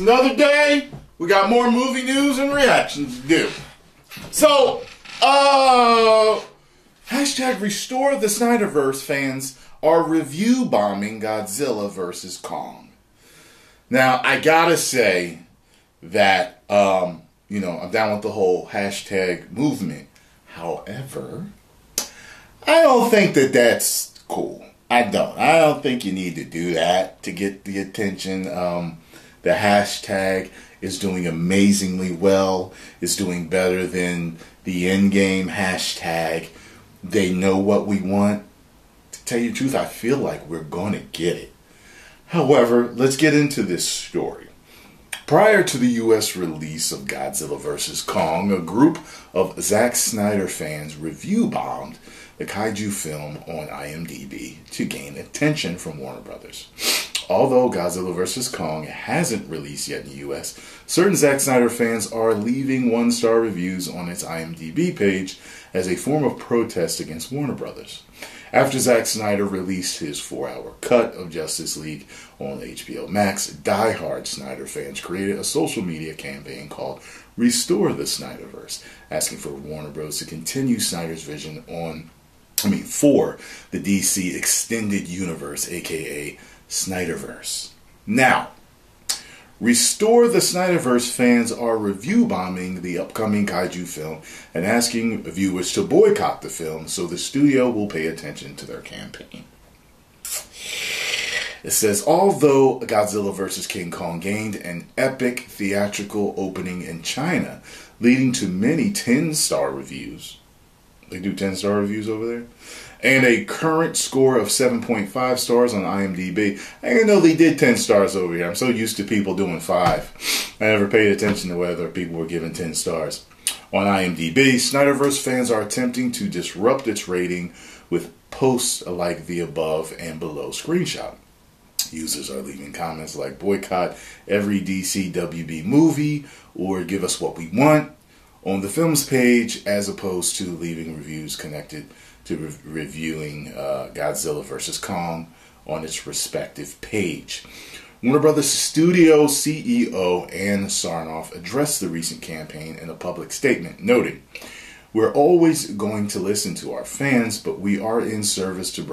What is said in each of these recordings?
It's another day. We got more movie news and reactions to do. So, hashtag Restore the Snyderverse fans are review bombing Godzilla vs. Kong. Now, I gotta say that, you know, I'm down with the whole hashtag movement. However, I don't think that that's cool. I don't think you need to do that to get the attention. The hashtag is doing amazingly well. It's doing better than the Endgame hashtag. They know what we want. To tell you the truth, I feel like we're going to get it. However, let's get into this story. Prior to the U.S. release of Godzilla vs. Kong, a group of Zack Snyder fans review-bombed the kaiju film on IMDb to gain attention from Warner Brothers. Although Godzilla vs. Kong hasn't released yet in the U.S., certain Zack Snyder fans are leaving one-star reviews on its IMDb page as a form of protest against Warner Brothers. After Zack Snyder released his 4-hour cut of Justice League on HBO Max, diehard Snyder fans created a social media campaign called Restore the Snyderverse, asking for Warner Bros. To continue Snyder's vision for the DC Extended Universe, aka Snyderverse. Now, Restore the Snyderverse fans are review bombing the upcoming kaiju film and asking viewers to boycott the film so the studio will pay attention to their campaign. It says, although Godzilla vs. King Kong gained an epic theatrical opening in China, leading to many 10-star reviews. They do 10-star reviews over there? And a current score of 7.5 stars on IMDb. I didn't know they did 10 stars over here. I'm so used to people doing 5. I never paid attention to whether people were given 10 stars. On IMDb, Snyderverse fans are attempting to disrupt its rating with posts like the above and below screenshot. Users are leaving comments like boycott every DCWB movie or give us what we want on the film's page, as opposed to leaving reviews connected to reviewing Godzilla vs. Kong on its respective page. Warner Brothers Studio CEO Ann Sarnoff addressed the recent campaign in a public statement, noting, "We're always going to listen to our fans, but we are in service of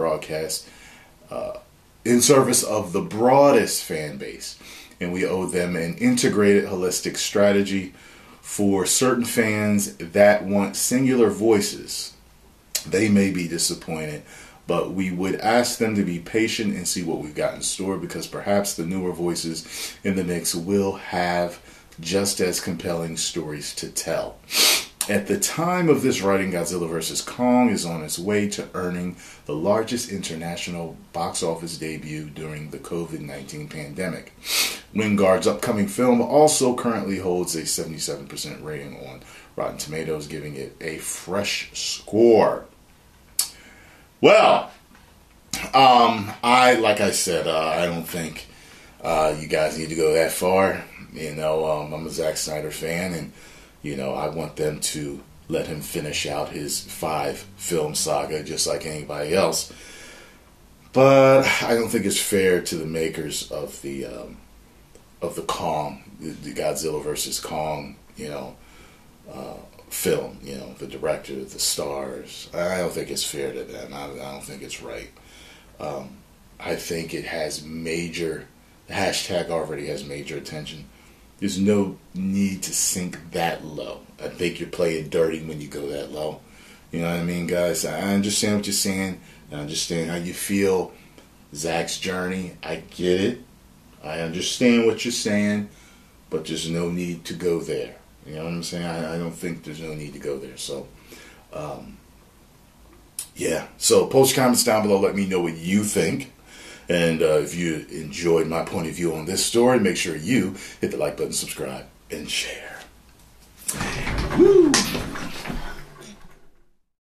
the broadest fan base, and we owe them an integrated, holistic strategy for certain fans that want singular voices. They may be disappointed, but we would ask them to be patient and see what we've got in store, because perhaps the newer voices in the mix will have just as compelling stories to tell." At the time of this writing, Godzilla vs. Kong is on its way to earning the largest international box office debut during the COVID-19 pandemic. Wingard's upcoming film also currently holds a 77% rating on Rotten Tomatoes, giving it a fresh score. Well, I don't think you guys need to go that far. You know, I'm a Zack Snyder fan, and you know, I want them to let him finish out his 5-film saga just like anybody else. But I don't think it's fair to the makers of the Kong, the Godzilla vs. Kong, you know, film. You know, the director, the stars. I don't think it's fair to them. I don't think it's right. I think it has major. The hashtag already has major attention. There's no need to sink that low. I think you're playing dirty when you go that low. You know what I mean, guys? I understand what you're saying. I understand how you feel. Zack's journey, I get it. I understand what you're saying. But there's no need to go there. You know what I'm saying? I don't think there's no need to go there. So, yeah. So, post comments down below. Let me know what you think. And if you enjoyed my point of view on this story, make sure you hit the like button, subscribe, and share. Woo!